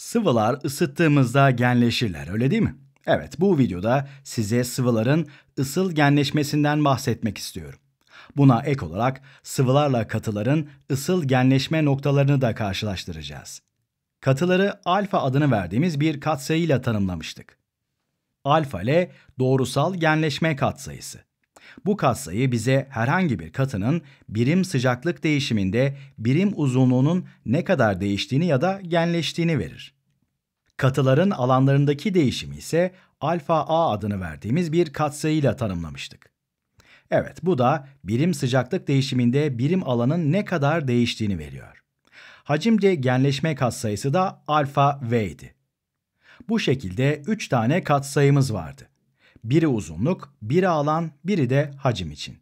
Sıvılar ısıttığımızda genleşirler, öyle değil mi? Evet, bu videoda size sıvıların ısıl genleşmesinden bahsetmek istiyorum. Buna ek olarak sıvılarla katıların ısıl genleşme noktalarını da karşılaştıracağız. Katıları alfa adını verdiğimiz bir katsayıyla tanımlamıştık. Alfa ile doğrusal genleşme katsayısı. Bu katsayı bize herhangi bir katının birim sıcaklık değişiminde birim uzunluğunun ne kadar değiştiğini ya da genleştiğini verir. Katıların alanlarındaki değişimi ise alfa A adını verdiğimiz bir katsayıyla tanımlamıştık. Evet, bu da birim sıcaklık değişiminde birim alanın ne kadar değiştiğini veriyor. Hacimce genleşme katsayısı da alfa V idi. Bu şekilde 3 tane katsayımız vardı. Biri uzunluk, biri alan, biri de hacim için.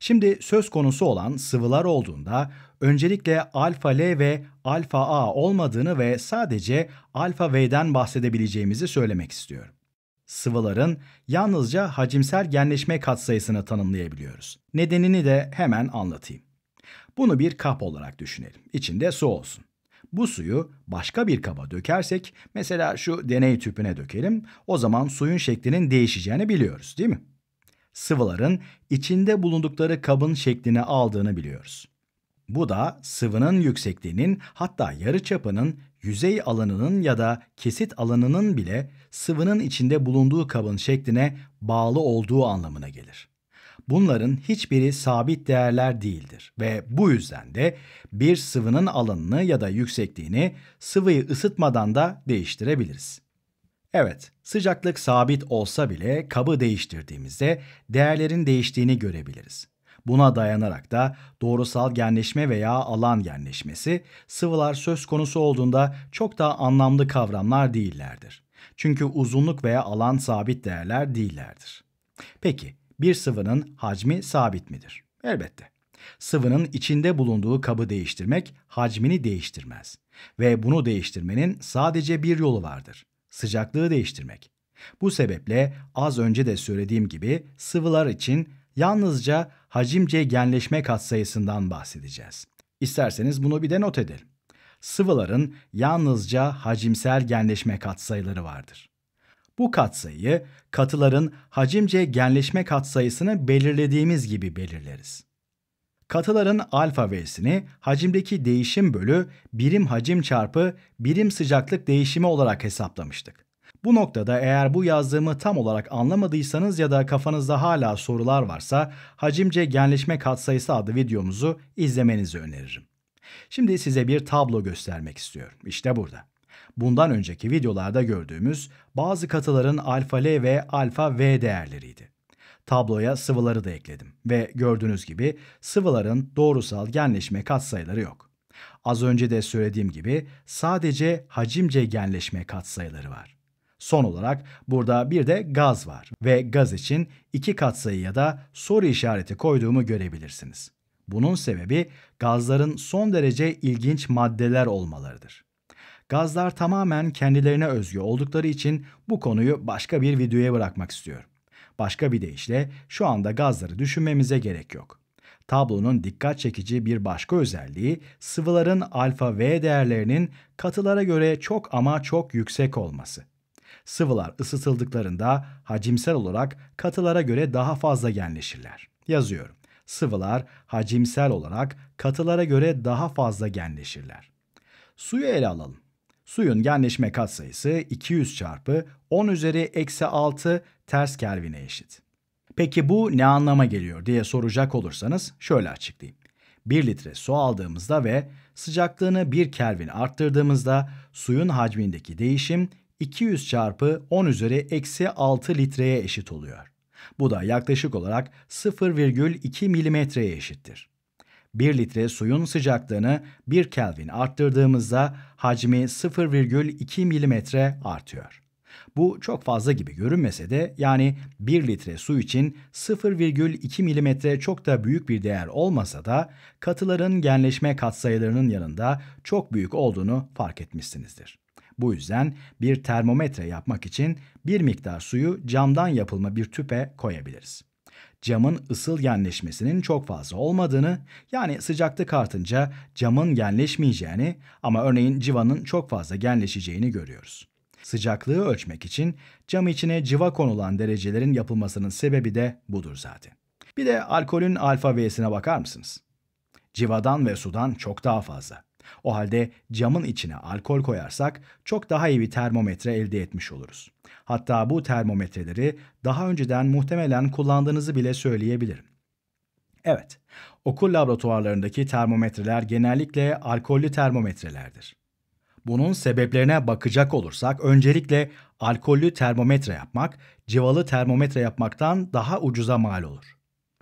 Şimdi söz konusu olan sıvılar olduğunda öncelikle alfa L ve alfa A olmadığını ve sadece alfa V'den bahsedebileceğimizi söylemek istiyorum. Sıvıların yalnızca hacimsel genleşme katsayısını tanımlayabiliyoruz. Nedenini de hemen anlatayım. Bunu bir kap olarak düşünelim. İçinde su olsun. Bu suyu başka bir kaba dökersek, mesela şu deney tüpüne dökelim, o zaman suyun şeklinin değişeceğini biliyoruz, değil mi? Sıvıların içinde bulundukları kabın şeklini aldığını biliyoruz. Bu da sıvının yüksekliğinin, hatta yarıçapının, yüzey alanının ya da kesit alanının bile sıvının içinde bulunduğu kabın şekline bağlı olduğu anlamına gelir. Bunların hiçbiri sabit değerler değildir ve bu yüzden de bir sıvının alanını ya da yüksekliğini sıvıyı ısıtmadan da değiştirebiliriz. Evet, sıcaklık sabit olsa bile kabı değiştirdiğimizde değerlerin değiştiğini görebiliriz. Buna dayanarak da doğrusal genleşme veya alan genleşmesi, sıvılar söz konusu olduğunda çok daha anlamlı kavramlar değillerdir. Çünkü uzunluk veya alan sabit değerler değillerdir. Peki, bir sıvının hacmi sabit midir? Elbette. Sıvının içinde bulunduğu kabı değiştirmek hacmini değiştirmez. Ve bunu değiştirmenin sadece bir yolu vardır. Sıcaklığı değiştirmek. Bu sebeple az önce de söylediğim gibi sıvılar için yalnızca hacimce genleşme katsayısından bahsedeceğiz. İsterseniz bunu bir de not edelim. Sıvıların yalnızca hacimsel genleşme katsayıları vardır. Bu katsayıyı katıların hacimce genleşme katsayısını belirlediğimiz gibi belirleriz. Katıların alfa V'sini hacimdeki değişim bölü birim hacim çarpı birim sıcaklık değişimi olarak hesaplamıştık. Bu noktada eğer bu yazdığımı tam olarak anlamadıysanız ya da kafanızda hala sorular varsa hacimce genleşme katsayısı adlı videomuzu izlemenizi öneririm. Şimdi size bir tablo göstermek istiyorum. İşte burada. Bundan önceki videolarda gördüğümüz bazı katıların alfa L ve alfa V değerleriydi. Tabloya sıvıları da ekledim ve gördüğünüz gibi sıvıların doğrusal genleşme katsayıları yok. Az önce de söylediğim gibi sadece hacimce genleşme katsayıları var. Son olarak burada bir de gaz var ve gaz için 2 katsayı ya da soru işareti koyduğumu görebilirsiniz. Bunun sebebi gazların son derece ilginç maddeler olmalarıdır. Gazlar tamamen kendilerine özgü oldukları için bu konuyu başka bir videoya bırakmak istiyorum. Başka bir deyişle şu anda gazları düşünmemize gerek yok. Tablonun dikkat çekici bir başka özelliği sıvıların alfa V değerlerinin katılara göre çok ama çok yüksek olması. Sıvılar ısıtıldıklarında hacimsel olarak katılara göre daha fazla genleşirler. Yazıyorum. Sıvılar hacimsel olarak katılara göre daha fazla genleşirler. Suyu ele alalım. Suyun genleşme katsayısı 200 çarpı 10 üzeri eksi 6 ters Kelvin'e eşit. Peki bu ne anlama geliyor diye soracak olursanız şöyle açıklayayım. 1 litre su aldığımızda ve sıcaklığını 1 Kelvin arttırdığımızda suyun hacmindeki değişim 200 çarpı 10 üzeri eksi 6 litreye eşit oluyor. Bu da yaklaşık olarak 0,2 milimetreye eşittir. 1 litre suyun sıcaklığını 1 Kelvin arttırdığımızda hacmi 0,2 milimetre artıyor. Bu çok fazla gibi görünmese de yani 1 litre su için 0,2 milimetre çok da büyük bir değer olmasa da katıların genleşme katsayılarının yanında çok büyük olduğunu fark etmişsinizdir. Bu yüzden bir termometre yapmak için bir miktar suyu camdan yapılma bir tüpe koyabiliriz. camın ısıl genleşmesinin çok fazla olmadığını, yani sıcaklık artınca camın genleşmeyeceğini ama örneğin civanın çok fazla genleşeceğini görüyoruz. Sıcaklığı ölçmek için cam içine civa konulan derecelerin yapılmasının sebebi de budur zaten. Bir de alkolün alfa V'sine bakar mısınız? Civadan ve sudan çok daha fazla. O halde camın içine alkol koyarsak çok daha iyi bir termometre elde etmiş oluruz. Hatta bu termometreleri daha önceden muhtemelen kullandığınızı bile söyleyebilirim. Evet, okul laboratuvarlarındaki termometreler genellikle alkollü termometrelerdir. Bunun sebeplerine bakacak olursak öncelikle alkollü termometre yapmak, civalı termometre yapmaktan daha ucuza mal olur.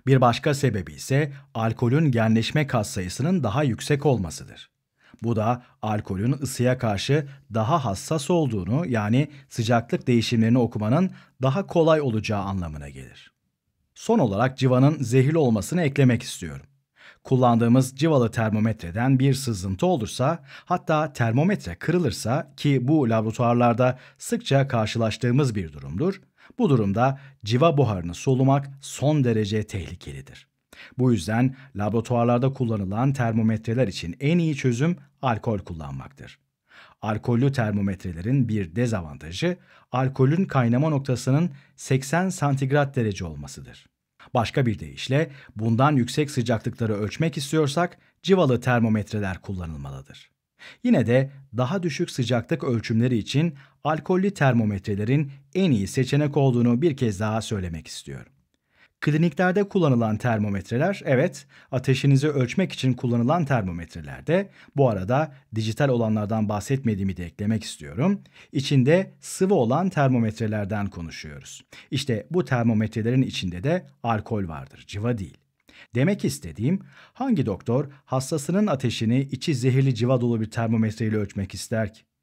Bir başka sebebi ise alkolün genleşme katsayısının daha yüksek olmasıdır. Bu da alkolün ısıya karşı daha hassas olduğunu, yani sıcaklık değişimlerini okumanın daha kolay olacağı anlamına gelir. Son olarak civanın zehirli olmasını eklemek istiyorum. Kullandığımız civalı termometreden bir sızıntı olursa, hatta termometre kırılırsa ki bu laboratuvarlarda sıkça karşılaştığımız bir durumdur, bu durumda civa buharını solumak son derece tehlikelidir. Bu yüzden laboratuvarlarda kullanılan termometreler için en iyi çözüm alkol kullanmaktır. Alkollü termometrelerin bir dezavantajı alkolün kaynama noktasının 80 santigrat derece olmasıdır. Başka bir deyişle bundan yüksek sıcaklıkları ölçmek istiyorsak civalı termometreler kullanılmalıdır. Yine de daha düşük sıcaklık ölçümleri için alkollü termometrelerin en iyi seçenek olduğunu bir kez daha söylemek istiyorum. Kliniklerde kullanılan termometreler, evet, ateşinizi ölçmek için kullanılan termometrelerde, bu arada dijital olanlardan bahsetmediğimi de eklemek istiyorum, içinde sıvı olan termometrelerden konuşuyoruz. İşte bu termometrelerin içinde de alkol vardır, civa değil. Demek istediğim, hangi doktor hastasının ateşini içi zehirli civa dolu bir termometreyle ölçmek ister ki?